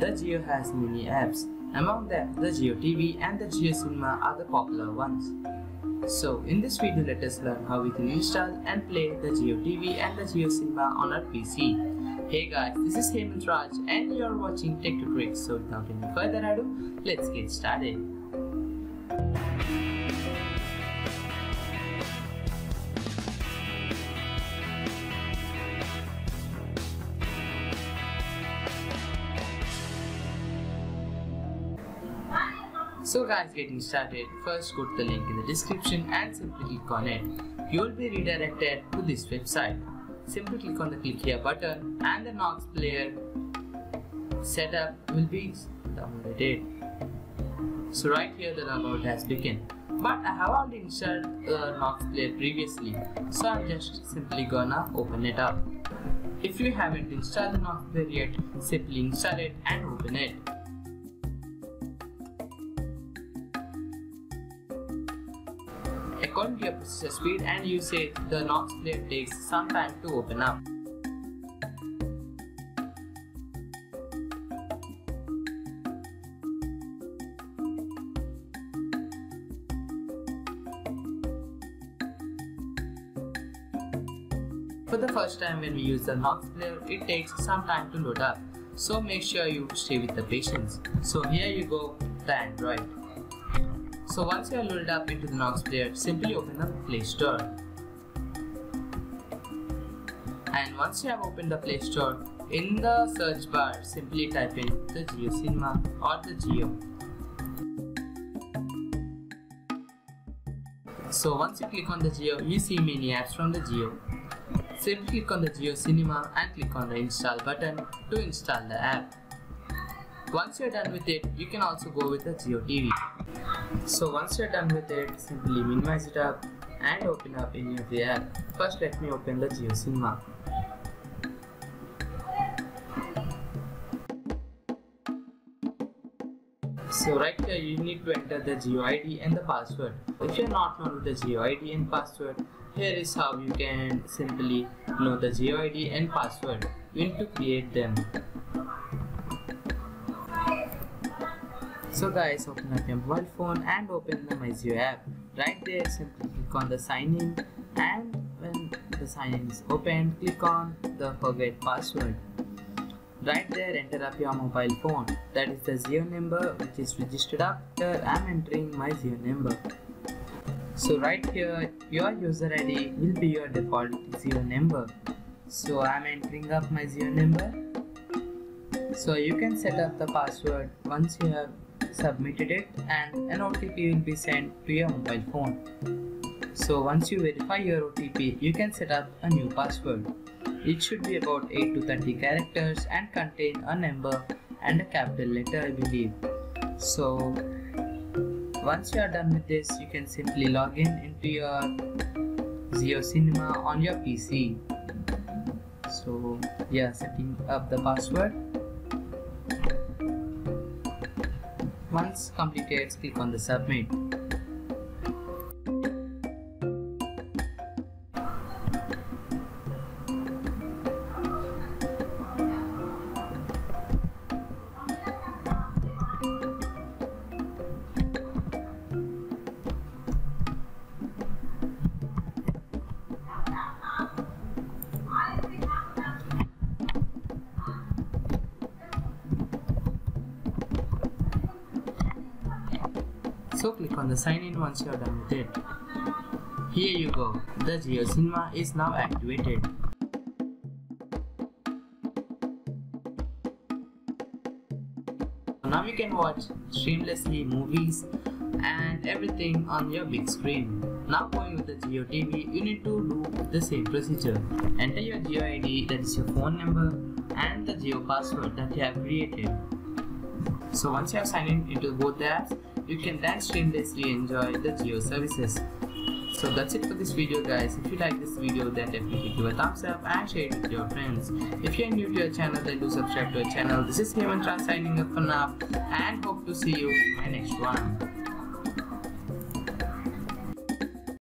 the Jio has many apps. Among them, the Jio TV and the Jio Cinema are the popular ones. So, in this video, let us learn how we can install and play the Jio TV and the Jio Cinema on our PC. Hey guys, this is Hemant Raj and you are watching Tech2Tricks. So, without any further ado, let's get started. So guys, getting started, first go to the link in the description and simply click on it. You will be redirected to this website. Simply click on the click here button and the Nox Player setup will be downloaded. So right here the download has begun. But I have already installed the Nox Player previously, so I'm just simply gonna open it up. If you haven't installed the Nox Player yet, simply install it and open it. According to your processor speed and usage, the Nox Player takes some time to open up. For the first time when we use the Nox Player, it takes some time to load up. So make sure you stay with the patience. So here you go, the Android. So once you are loaded up into the Nox Player, simply open the Play Store. And once you have opened the Play Store, in the search bar, simply type in the Jio Cinema or the Jio. So once you click on the Jio, you see many apps from the Jio. Simply click on the Jio Cinema and click on the Install button to install the app. Once you are done with it, you can also go with the Jio TV. So once you are done with it, simply minimize it up and open up any of the app. First let me open the Jio Cinema. So right here you need to enter the Jio ID and the password. If you are not known with the Jio ID and password, here is how you can simply know the Jio ID and password. You need to create them. So guys, open up your mobile phone and open the My Jio app. Right there, simply click on the sign in, and when the sign in is open, click on the forget password. Right there, enter up your mobile phone. That is the Jio number which is registered after I am entering my Jio number. So right here, your user ID will be your default Jio number. So I am entering up my Jio number. So you can set up the password once you have submitted it, and an OTP will be sent to your mobile phone. So once you verify your OTP, you can set up a new password. It should be about 8 to 30 characters and contain a number and a capital letter, I believe. So once you are done with this, you can simply log in into your Jio Cinema on your PC. So yeah, setting up the password. Once completed, click on the submit. So click on the sign in once you are done with it. Here you go, the Jio Cinema is now activated. Now you can watch streamlessly movies and everything on your big screen. Now going with the Jio TV, you need to do the same procedure. Enter your Jio ID, that is your phone number, and the Jio password that you have created. So once you have signed in into both the apps, you can then streamlessly enjoy the Jio services. So that's it for this video guys. If you like this video, then definitely give a thumbs up and share it with your friends. If you are new to your channel, then do subscribe to our channel. This is Hemant Raj signing up for now and hope to see you in my next one.